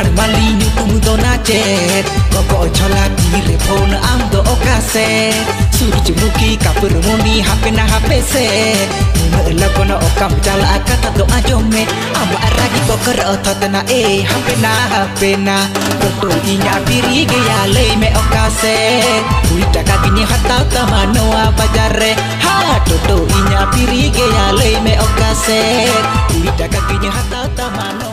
Armali nyutung do najet Gogo jolaki repon amdo okase Surju muki kapur muni hape na hape se Mune lakono okam jala akata do ajome Amba aragi gokor ototena hape na Gogo inya piri geya lei me okase Uita kabini hatau tamanoa bajare Ha dodo inya piri geya lei me okase Uita kabini hatau tamanoa